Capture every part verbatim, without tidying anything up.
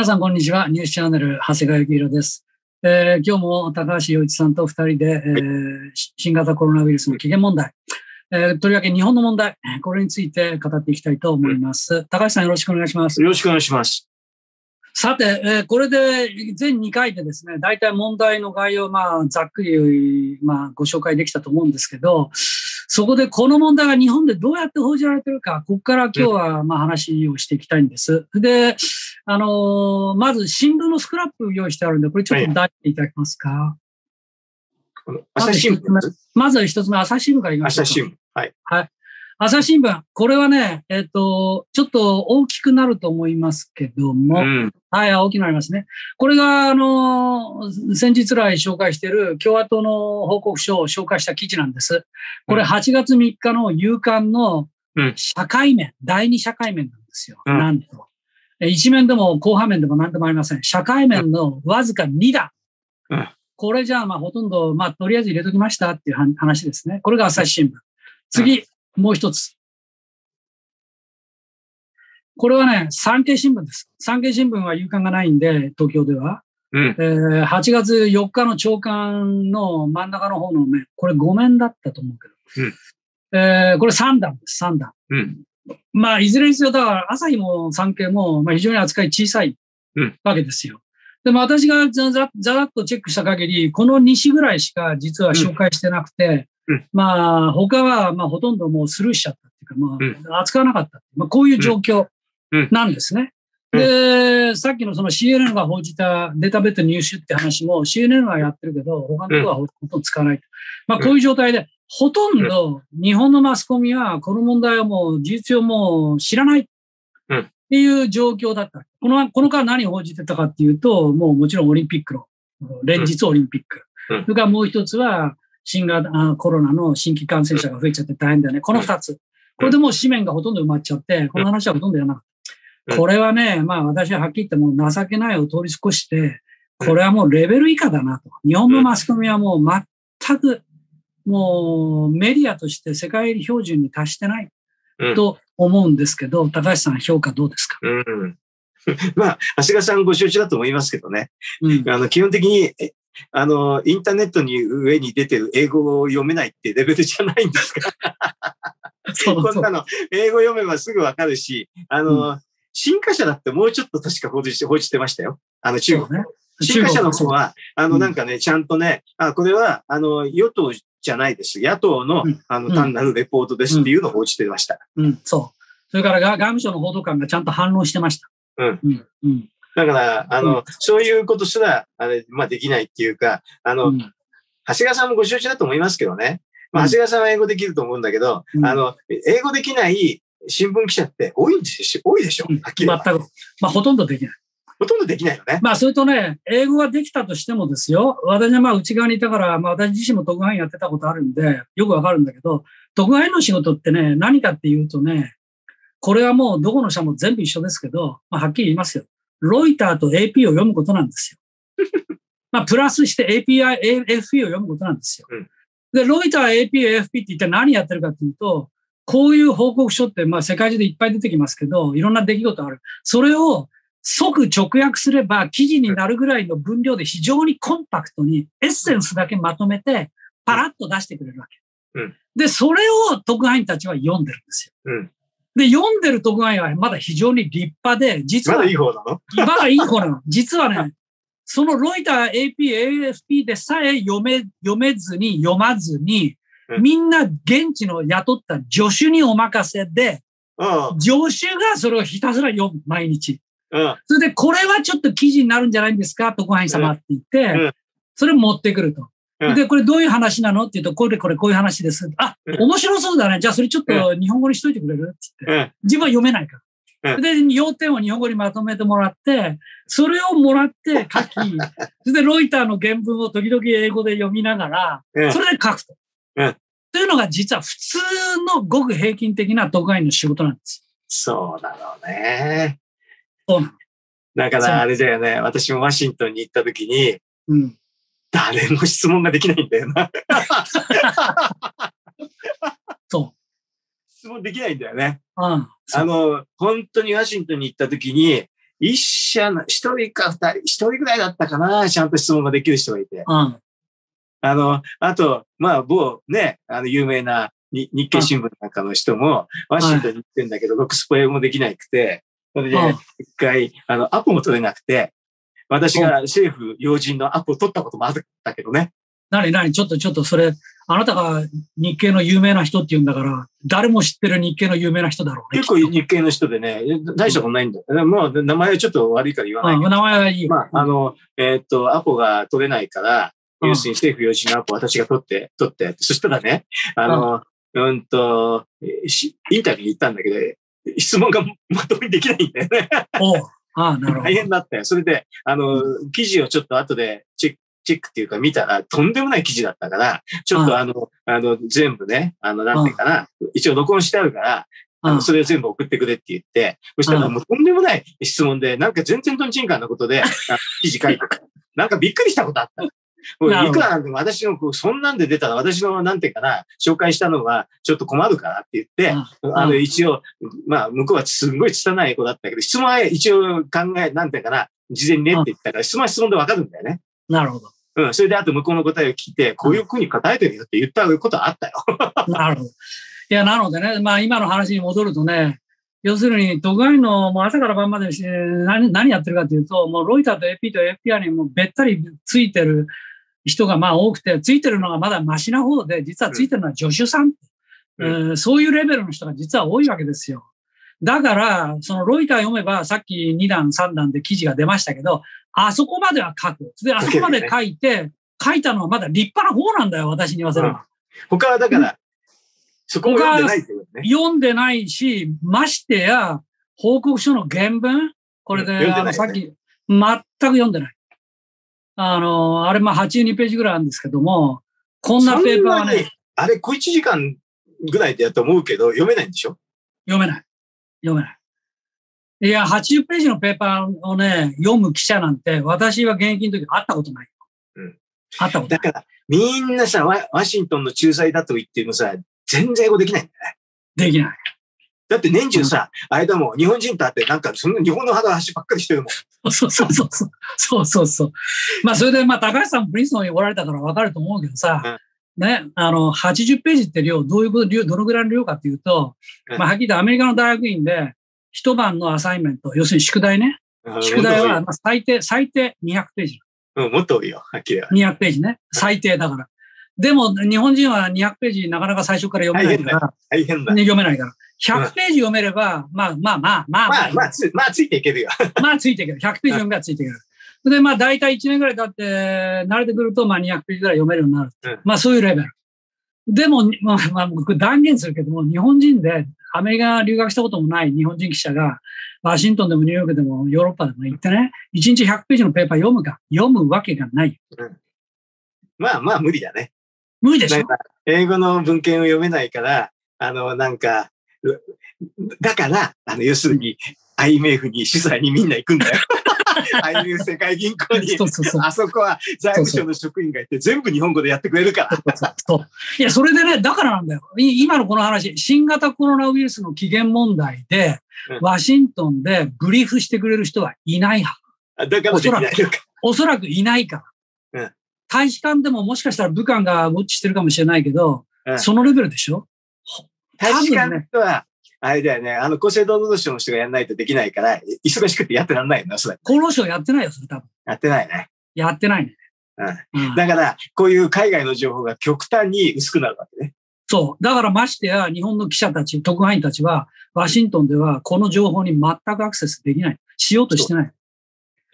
皆さんこんにちは。ニュースチャンネル長谷川幸宏です。えー、今日も高橋洋一さんとふたりで、えー、新型コロナウイルスの起源問題、えー、とりわけ日本の問題、これについて語っていきたいと思います。高橋さん、よろしくお願いします。よろしくお願いします。さて、えー、これで全にかいでですね、大体問題の概要を、まあ、ざっくり、まあ、ご紹介できたと思うんですけど、そこでこの問題が日本でどうやって報じられているか、ここから今日はまあ話をしていきたいんです。で、あのー、まず新聞のスクラップ用意してあるんで、これちょっと出していただけますか。朝日新聞。まずは一つ目、朝日新聞からいきましょう。朝日新聞。はい。はい。朝日新聞。これはね、えっと、ちょっと大きくなると思いますけども、うん、はい、大きくなりますね。これが、あのー、先日来紹介している共和党の報告書を紹介した記事なんです。これはちがつみっかの夕刊の社会面、うん、第二社会面なんですよ。うん、なんと。一面でも後半面でも何でもありません。社会面のわずかにだん。うん、これじゃあ、まあ、ほとんど、まあ、とりあえず入れときましたっていう話ですね。これが朝日新聞。次。うん、もう一つ。これはね、産経新聞です。産経新聞は夕刊がないんで、東京では。うん、えー、はちがつよっかの朝刊の真ん中の方の面、これごめんだったと思うけど。うん、えー、これさんだんです、さんだん。うん、まあ、いずれにせよ、だから、朝日も産経も、まあ、非常に扱い小さいわけですよ。うん、でも私がざざざらっとチェックした限り、このにしぐらいしか実は紹介してなくて、うんうん、まあ、他は、まあ、ほとんどもうスルーしちゃったっていうか、まあ、扱わなかった。まあ、こういう状況なんですね。うんうんうん、で、さっきのその シーエヌエヌ が報じたデータベッド入手って話も シーエヌエヌ はやってるけど、他のところはほとんど使わない。まあ、こういう状態で、ほとんど日本のマスコミはこの問題をもう事実上もう知らないっていう状況だった。この、この間何を報じてたかっていうと、もうもちろんオリンピックの、連日オリンピック。それからもう一つは、新型コロナの新規感染者が増えちゃって大変だよね。このふたつ。これでもう紙面がほとんど埋まっちゃって、この話はほとんどやらなかった。これはね、まあ私ははっきり言ってもう情けないを通り越して、これはもうレベル以下だなと。日本のマスコミはもう全く、もうメディアとして世界標準に達してないと思うんですけど、高橋さん、評価どうですか？うん、まあ、長谷川さんご承知だと思いますけどね。うん、あの基本的に、あの、インターネットに上に出てる英語を読めないってレベルじゃないんですか。そうそう、こんなの、英語読めばすぐわかるし、あの、うん、新華社だってもうちょっと確か報じて、報じてましたよ。あの、中国。ね、新華社の方は、あの、なんかね、うん、ちゃんとね、あ、これは、あの、与党じゃないです。野党の、うん、あの、単なるレポートですっていうのを報じてました。うん、うん、そう。それから外務省の報道官がちゃんと反論してました。うん。うん。うん、だから、あの、うん、そういうことすら、あれ、まあ、できないっていうか、あの、うん、長谷川さんもご承知だと思いますけどね。まあ、長谷川さんは英語できると思うんだけど、うん、あの、英語できない新聞記者って多いんですよ。多いでしょ。はっきり言って。全く。まあ、ほとんどできない。ほとんどできないよね。まあ、それとね、英語ができたとしてもですよ。私はまあ、内側にいたから、まあ、私自身も特派員やってたことあるんで、よくわかるんだけど、特派員の仕事ってね、何かっていうとね、これはもうどこの社も全部一緒ですけど、まあ、はっきり言いますよ。ロイターと エーピー を読むことなんですよ。まあ、プラスして エーピー、エーエフピー を読むことなんですよ。で、ロイター、エーピー、エーエフピー って一体何やってるかっていうと、こういう報告書って、まあ、世界中でいっぱい出てきますけど、いろんな出来事ある。それを即直訳すれば、記事になるぐらいの分量で非常にコンパクトに、エッセンスだけまとめて、パラッと出してくれるわけ。で、それを特派員たちは読んでるんですよ。うん、で、読んでる特派員はまだ非常に立派で、実は。まだいい方なのまだいい方なの。実はね、そのロイター エーピー、エーエフピー でさえ読め、読めずに、読まずに、みんな現地の雇った助手にお任せで、うん、助手がそれをひたすら読む、毎日。うん、それで、これはちょっと記事になるんじゃないんですか、特派員様って言って、うんうん、それを持ってくると。で、これどういう話なのって言うと、これこれこういう話です。あ、面白そうだね。じゃあそれちょっと日本語にしといてくれるって言って。自分は読めないから。で、要点を日本語にまとめてもらって、それをもらって書き、それでロイターの原文を時々英語で読みながら、それで書くと。というのが実は普通のごく平均的な特派員の仕事なんです。そうだろうね。そうなの。だからあれだよね。私もワシントンに行った時に、うん。誰も質問ができないんだよな。そう。質問できないんだよね。うん、あの、本当にワシントンに行った時に、一社の、一人か二人、一人ぐらいだったかな、ちゃんと質問ができる人がいて。うん、あの、あと、まあ、某ね、あの、有名な日経新聞なんかの人も、ワシントンに行ってんだけど、ロックスプレイもできなくて、それで、一回、あの、アポも取れなくて、私が政府要人のアポを取ったこともあったけどね。なになに、ちょっとちょっとそれ、あなたが日系の有名な人って言うんだから、誰も知ってる日系の有名な人だろうね。結構日系の人でね、大したことないんだ。うん、もう名前はちょっと悪いから言わないけど。あ、名前はいい。まあ、あの、えー、っと、アポが取れないから、要するに政府要人のアポを私が取って、取って、そしたらね、あの、うん、うんと、インタビューに行ったんだけど、質問がまとめにできないんだよね。おう、ああ、なるほど。大変だったよ。それで、あの、うん、記事をちょっと後でチェック、チェックっていうか見たらとんでもない記事だったから、ちょっとあの、あ, あの、全部ね、あの、なんていうかな、ああ一応録音してあるから、あの、それを全部送ってくれって言って、そしたらもうとんでもない質問で、なんか全然とんちんかんなことで、記事書いてた。なんかびっくりしたことあった。もういくらなんでも私の、そんなんで出たら私の、なんていうかな、紹介したのはちょっと困るからって言って、あ, あ, あの、一応、まあ、向こうはすんごい拙い子だったけど、質問は一応考え、なんていうかな、事前にねって言ったから、質問は質問でわかるんだよね。なるほど。うん。それで、あと向こうの答えを聞いて、こういう国答えてるよって言ったことはあったよ。なるほど。いや、なのでね、まあ今の話に戻るとね、要するに、都外のもう朝から晩までして何、何やってるかというと、もうロイターと エーピー と エフピーアール にもうべったりついてる人がまあ多くて、ついてるのがまだマシな方で、実はついてるのは助手さん、うんうん。そういうレベルの人が実は多いわけですよ。だから、そのロイター読めば、さっきにだん、さんだんで記事が出ましたけど、あそこまでは書く。で、あそこまで書いて、書いたのはまだ立派な方なんだよ、私に言わせれば。うん、他はだから、そこも読んでないってことね。読んでないし、ましてや、報告書の原文これで、うんね、あの、さっき、全く読んでない。あの、あれ、まあ、はちじゅうにページぐらいあるんですけども、こんなペーパーはね。あれ、小いちじかんぐらいでやと思うけど、読めないんでしょ？読めない。読めない。いや、はちじゅうページのペーパーをね、読む記者なんて、私は現役の時会ったことない。うん。会ったことない。だから、みんなさ、ワ、ワシントンの仲裁だと言ってもさ、全然英語できないんだね。できない。だって年中さ、うん、あれだもん、日本人と会って、なんか、その日本の話ばっかりしてるもん。そうそうそうそう。そうそうそう。まあ、それで、まあ、高橋さん、プリンストンにおられたからわかると思うけどさ、うん、ね、あの、はちじゅうページって量、どういうこと、量、どのぐらいの量かっていうと、まあ、はっきり言ってアメリカの大学院で、一晩のアサイメント、要するに宿題ね。宿題は、最低、最低にひゃくページ。うん、もっと多いよ、はっきりは。にひゃくページね。最低だから。でも、日本人はにひゃくページ、なかなか最初から読めないから。大変だ。ね、読めないから。ひゃくページ読めれば、まあまあまあまあ。まあまあ、まあついていけるよ。まあついていける。ひゃくページ読めばついていける。で、まあ、だいたいいちねんぐらい経って、慣れてくると、まあ、にひゃくページぐらい読めるようになる。うん、まあ、そういうレベル。でも、まあ、まあ、僕断言するけども、日本人で、アメリカ留学したこともない日本人記者が、ワシントンでもニューヨークでもヨーロッパでも行ってね、いちにちひゃくページのペーパー読むか、読むわけがない。うん、まあまあ、無理だね。無理でしょ。英語の文献を読めないから、あの、なんか、だから、あの、要するに、アイエムエフ に、主催にみんな行くんだよ。アイエムエフ 世界銀行に、そうそうそう、あそこは財務省の職員がいて、全部日本語でやってくれるから。そうそうそういや、それでね、だからなんだよ。今のこの話、新型コロナウイルスの起源問題で、ワシントンでブリーフしてくれる人はいないはず。だからできないのか。おそらくいないから、うん。大使館でももしかしたら武漢がウォッチしてるかもしれないけど、うん、そのレベルでしょ？大使館とは、あれだよね。あの、厚生労働省の人がやんないとできないから、忙しくてやってらんないよな、それ。厚労省やってないよ、それ多分。やってないね。やってないね。うん。うん、だから、こういう海外の情報が極端に薄くなるわけね。そう。だからましてや、日本の記者たち、特派員たちは、ワシントンではこの情報に全くアクセスできない。しようとしてない。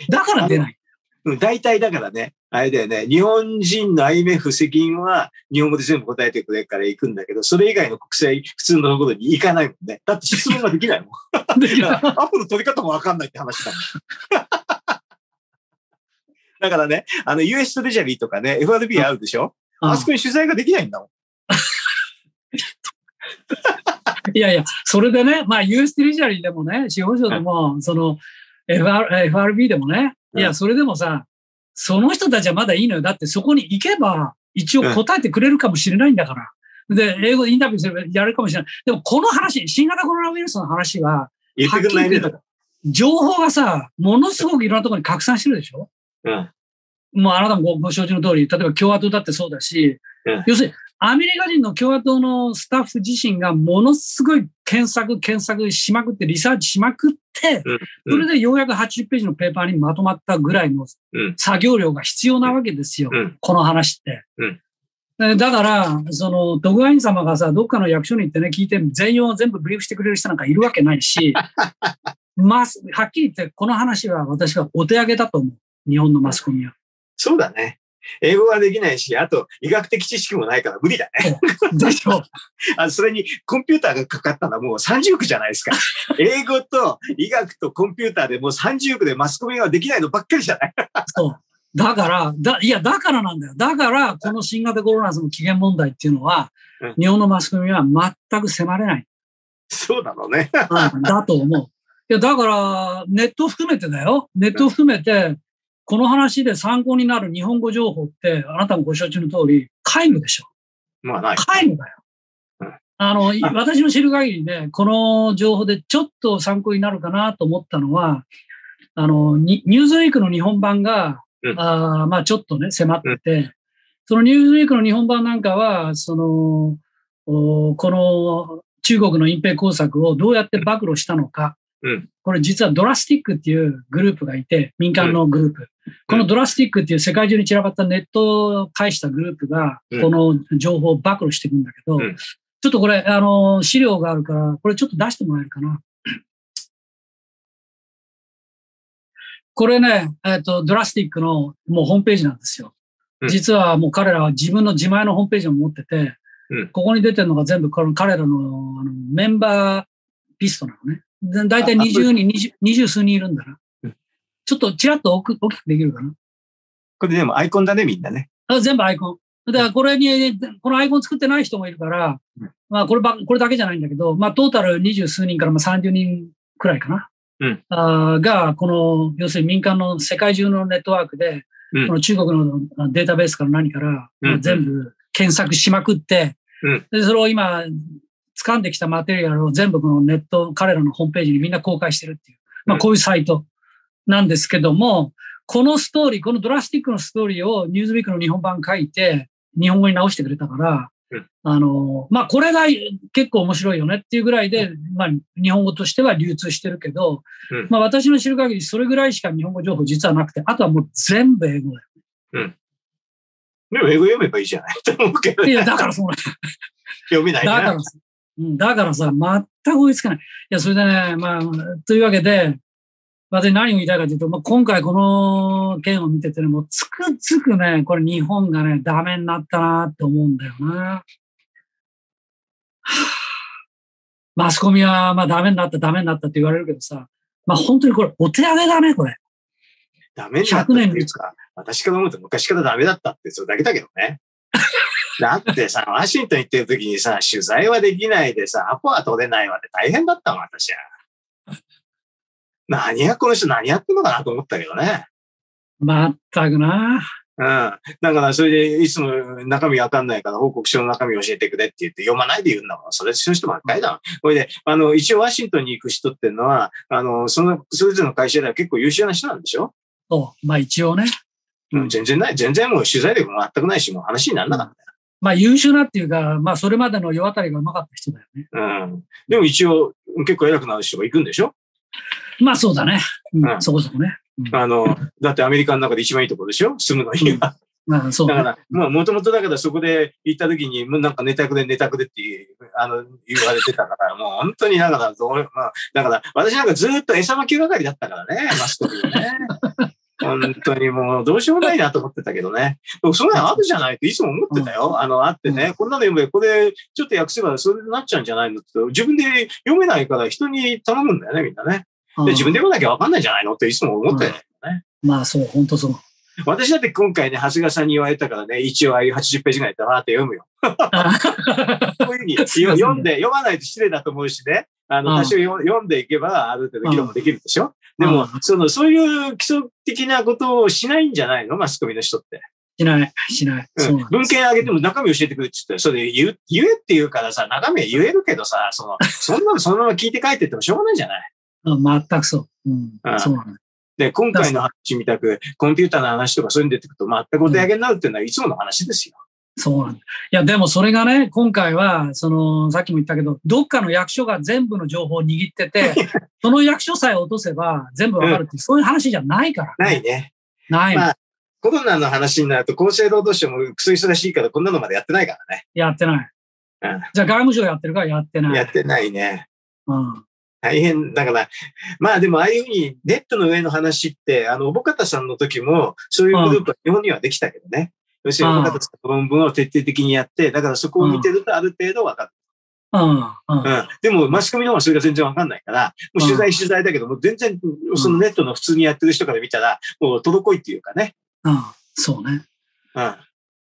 だから出ない。うん、大体だからね、あれだよね、日本人の アイエムエフ 責任は日本語で全部答えてくれるから行くんだけど、それ以外の国際、普通のところに行かないもんね。だって質問ができないもん。アポの取り方もわかんないって話だもん。だからね、あの、ユーエス トレジャリーとかね、エフアールビー あるでしょ、うん、あそこに取材ができないんだもん。いやいや、それでね、まあ ユーエス トレジャリーでもね、司法省でも、うん、その エフアールビー でもね、いや、それでもさ、その人たちはまだいいのよ。だってそこに行けば、一応答えてくれるかもしれないんだから。うん、で、英語でインタビューすればやれるかもしれない。でもこの話、新型コロナウイルスの話は、言ってくれないね。情報がさ、ものすごくいろんなところに拡散してるでしょ、うん、もうあなたも ご, ご承知の通り、例えば共和党だってそうだし、うん、要するにアメリカ人の共和党のスタッフ自身がものすごい検索検索しまくってリサーチしまくって、それでようやくはちじゅっページのペーパーにまとまったぐらいの作業量が必要なわけですよ、この話って。だから、その、特派員様がさ、どっかの役所に行ってね、聞いて、全容を全部ブリーフしてくれる人なんかいるわけないし、まあ、はっきり言って、この話は私はお手上げだと思う。日本のマスコミは。そうだね。英語ができないし、あと医学的知識もないから無理だね。でしょ。あ、それにコンピューターがかかったのはもうさんじゅうおくじゃないですか。英語と医学とコンピューターでもうさんじゅうおくでマスコミができないのばっかりじゃない。そう。だから、だ、いや、だからなんだよ。だから、この新型コロナの起源問題っていうのは、うん、日本のマスコミは全く迫れない。そうなのね。だと思う。いや、だから、ネット含めてだよ。ネット含めて、この話で参考になる日本語情報って、あなたもご承知の通り、皆無でしょ。まあない。皆無だよ。うん、あの、私の知る限りね、この情報でちょっと参考になるかなと思ったのは、あの、ニューズウィークの日本版が、うん、あまあちょっとね、迫ってて、うん、そのニューズウィークの日本版なんかは、その、この中国の隠蔽工作をどうやって暴露したのか。うん、これ実はドラスティックっていうグループがいて、民間のグループ。うん、このドラスティックっていう世界中に散らばったネットを介したグループが、この情報を暴露していくんだけど、うん、ちょっとこれ、あの、資料があるから、これちょっと出してもらえるかな。これね、えっと、ドラスティックのもうホームページなんですよ。実はもう彼らは自分の自前のホームページを持ってて、うん、ここに出てるのが全部この彼らの、あのメンバーリストなのね。だいたいにじゅうにん、にじゅうすうにんいるんだな。うん、ちょっとちらっと大きくできるかな。これでもアイコンだね、みんなね。あ、全部アイコン。だからこれに、このアイコン作ってない人もいるから、うん、まあこれば、これだけじゃないんだけど、まあトータルにじゅうすうにんからまあさんじゅうにんくらいかな。うん、あが、この、要するに民間の世界中のネットワークで、うん、この中国のデータベースから何から、うんうん、全部検索しまくって、うん、でそれを今、掴んできたマテリアルを全部このネット、彼らのホームページにみんな公開してるっていう、まあこういうサイトなんですけども、このストーリー、このドラスティックのストーリーをニューズウィークの日本版書いて、日本語に直してくれたから、あの、まあこれが結構面白いよねっていうぐらいで、まあ日本語としては流通してるけど、まあ私の知る限りそれぐらいしか日本語情報実はなくて、あとはもう全部英語だよ。うん。でも英語読めばいいじゃないと思うけど、ね。いや、だからそうなんだ。読めないね。だからだからさ、全く追いつかない。いや、それでね、まあ、というわけで、私何を言いたいかというと、まあ、今回この件を見ててね、もうつくづくね、これ日本がね、ダメになったなと思うんだよな。マスコミは、まあ、ダメになった、ダメになったって言われるけどさ、まあ、本当にこれ、お手上げだね、これ。ダメになったっていうか、私から思うと昔からダメだったって、それだけだけどね。だってさ、ワシントン行ってる時にさ、取材はできないでさ、アポは取れないわで大変だったもん、私は。何や、この人何やってんのかなと思ったけどね。まったくな。うん。だから、それでいつも中身わかんないから報告書の中身教えてくれって言って読まないで言うんだもん。それ、そういう人ばっかりだもん。これで、あの、一応ワシントンに行く人っていうのは、あの、その、それぞれの会社では結構優秀な人なんでしょ？そう。まあ一応ね。うん、全然ない。全然もう取材力も全くないし、もう話にならなかった。うん、まあ優秀なっていうか、まあそれまでの世渡りがうまかった人だよね。うん。でも一応結構偉くなる人が行くんでしょ？まあそうだね。うん。うん、そこそこね。うん、あの、だってアメリカの中で一番いいところでしょ？住むのいいわ。うん、そうだね。だから、まあもともとだからそこで行った時に、もうなんかネタくでネタくでってあの言われてたから、もう本当になんかどう、まあ、だから私なんかずっと餌まき係だったからね、マスコミでね。本当にもうどうしようもないなと思ってたけどね。そんなのあるじゃないっていつも思ってたよ。あの、あってね。こんなの読め、これちょっと訳せばそれになっちゃうんじゃないのって自分で読めないから人に頼むんだよね、みんなね。で、自分で読まなきゃわかんないんじゃないのっていつも思ってたよね。うん、まあそう、本当そう。私だって今回ね、長谷川さんに言われたからね、一応ああいうはちじゅっページぐらいだなって読むよ。こういうふうに読んで、読まないと失礼だと思うしね。あの、多少読んでいけば、ある程度議論もできるでしょ。でも、その、そういう基礎的なことをしないんじゃないの？マスコミの人って。しない、しない。うん、文献あげても中身教えてくれって言って、それ言う、言えって言うからさ、中身は言えるけどさ、その、そんなのそのまま聞いて帰ってってもしょうがないじゃない。全くそう。うん、ああそうなんです。で、今回の話みたく、コンピューターの話とかそういうの出てくると、全くお手上げになるっていうのはいつもの話ですよ。うん、そうなんだ。いや、でもそれがね、今回は、その、さっきも言ったけど、どっかの役所が全部の情報を握ってて、その役所さえ落とせば全部わかるって、うん、そういう話じゃないから、ね。ないね。ない、まあ。コロナの話になると、厚生労働省もクソ忙しいから、こんなのまでやってないからね。やってない。うん、じゃあ外務省やってるからやってない。やってないね。うん。大変だから、まあでもああいうふうにネットの上の話って、あの、小保方さんの時も、そういうグループは日本にはできたけどね。要するに小保方さんの論文を徹底的にやって、だからそこを見てるとある程度わかる。うん。うん。でもマスコミの方はそれが全然わかんないから、もう取材取材だけど、もう全然そのネットの普通にやってる人から見たら、もう滞いっていうかね。うん。そうね。うん。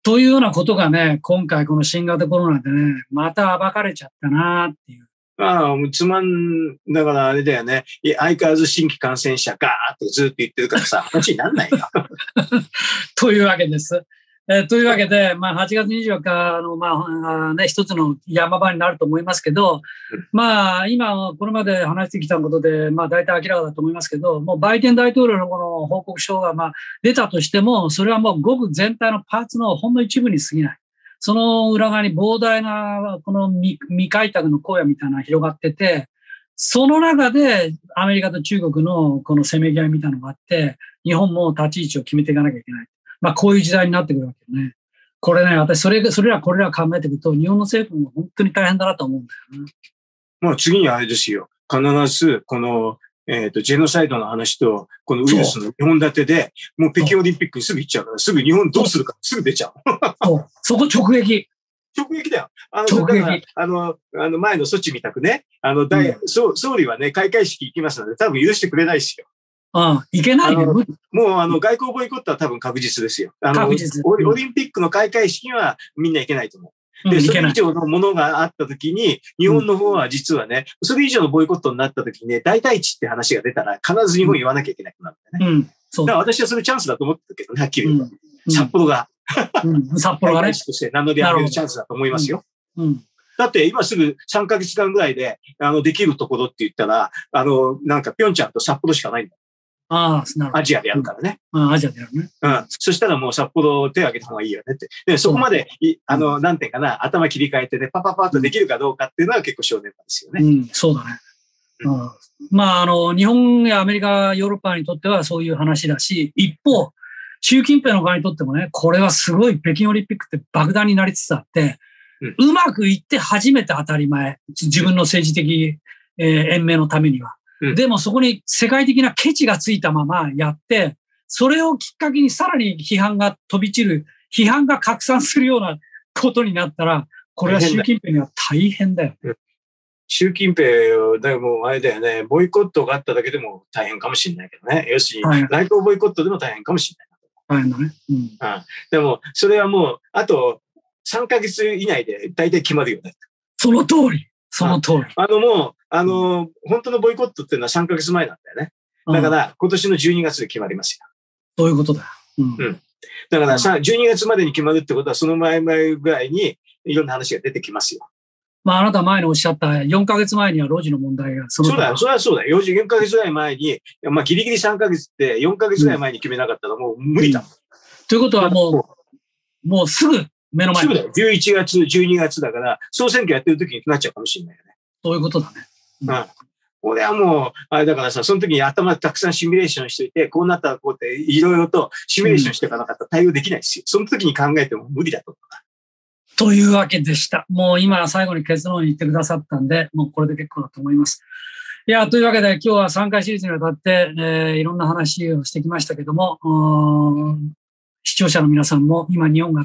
というようなことがね、今回この新型コロナでね、また暴かれちゃったなーっていう。ああ、つまん、だからあれだよね。相変わらず新規感染者ガーッとずっと言ってるからさ、話にならないよ。というわけです。えー、というわけで、まあ、はちがつにじゅうよっかの、まあ、ね、一つの山場になると思いますけど、まあ、今、これまで話してきたことで、まあ、大体明らかだと思いますけど、もうバイデン大統領のこの報告書が、まあ、出たとしても、それはもうごく全体のパーツのほんの一部に過ぎない。その裏側に膨大な、この未開拓の荒野みたいなのが広がってて、その中でアメリカと中国のこのせめぎ合いみたいなのがあって、日本も立ち位置を決めていかなきゃいけない。まあ、こういう時代になってくるわけよね。これね、私、それ、それらこれら考えていくと、日本の政府も本当に大変だなと思うんだよね。まあ、次にあれですよ。必ず、この、えっと、ジェノサイドの話と、このウイルスのにほん立てで、もう北京オリンピックにすぐ行っちゃうから、すぐ日本どうするか、すぐ出ちゃう。そう。そこ直撃。直撃だよ。あの、直撃。あの、あの前の措置みたくね、あの、大、総理はね、開会式行きますので、多分許してくれないですよ。ああ、いけないね。もうあの外交ボイコットは多分確実ですよ。あの確実、うん、オリンピックの開会式はみんないけないと思う。で、うん、それ以上のものがあったときに、日本の方は実はね、それ以上のボイコットになったときにね、代替地って話が出たら、必ず日本言わなきゃいけなくなるんだよね。うん、そうだから私はそれチャンスだと思ってたけどね、はっきり言うと、うんうん、札幌が、うん、札幌がね、開会式として名乗り上げるチャンスだと思いますよ。うんうん、だって今すぐさんかげつかんぐらいで、あの、できるところって言ったら、あの、なんかピョンチャンと札幌しかないんだ。ああ、アジアでやるからね。うん、アジアでやるね。うん。そしたらもう札幌を手を挙げた方がいいよねって。で、そこまで、うん、あの、なんていうかな、頭切り替えてね、パパパッとできるかどうかっていうのは結構正念場ですよね。うん、そうだね。うんうん、まあ、あの、日本やアメリカ、ヨーロッパにとってはそういう話だし、一方、習近平の側にとってもね、これはすごい北京オリンピックって爆弾になりつつあって、うん、うまくいって初めて当たり前。自分の政治的、えー、延命のためには。でもそこに世界的なケチがついたままやって、それをきっかけにさらに批判が飛び散る、批判が拡散するようなことになったら、これは習近平には大変だよ。うん、習近平、でもあれだよね、ボイコットがあっただけでも大変かもしれないけどね。要するに、外交ボイコットでも大変かもしれない。大変だね。うんうん、でも、それはもう、あとさんかげついないで大体決まるよね。その通り。その通り。あのもう、あの、本当のボイコットっていうのはさんかげつまえなんだよね。だから、今年のじゅうにがつで決まりますよ。そういうことだ。うん。うん、だから、じゅうにがつまでに決まるってことは、その前々ぐらいにいろんな話が出てきますよ。まあ、あなた前におっしゃったよんかげつまえには路地の問題がその。そうだよ、それはそうだよ。よんかげつぐらい前に、まあ、ギリギリさんかげつってよんかげつぐらい前に決めなかったらもう無理だ。うん、ということはもう、もうすぐ、目の前に。じゅういちがつ、じゅうにがつだから、総選挙やってる時になっちゃうかもしれないよね。そういうことだね。うん。これはもう、あれだからさ、その時に頭たくさんシミュレーションしといて、こうなったらこうって、いろいろとシミュレーションしていかなかったら対応できないですよ。その時に考えても無理だと思う。というわけでした。もう今、最後に結論を言ってくださったんで、もうこれで結構だと思います。いや、というわけで今日はさんかいシリーズにわたって、えー、いろんな話をしてきましたけども、視聴者の皆さんも今日本が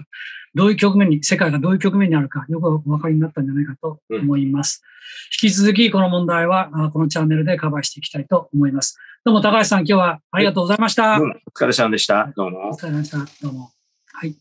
どういう局面に、世界がどういう局面にあるかよくお分かりになったんじゃないかと思います。うん、引き続きこの問題はこのチャンネルでカバーしていきたいと思います。どうも高橋さん、今日はありがとうございました。はい、どうもお疲れさんでした。どうも。お疲れさんでした。どうも。はい。